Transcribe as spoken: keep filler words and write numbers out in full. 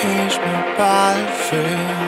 Here's my body feel.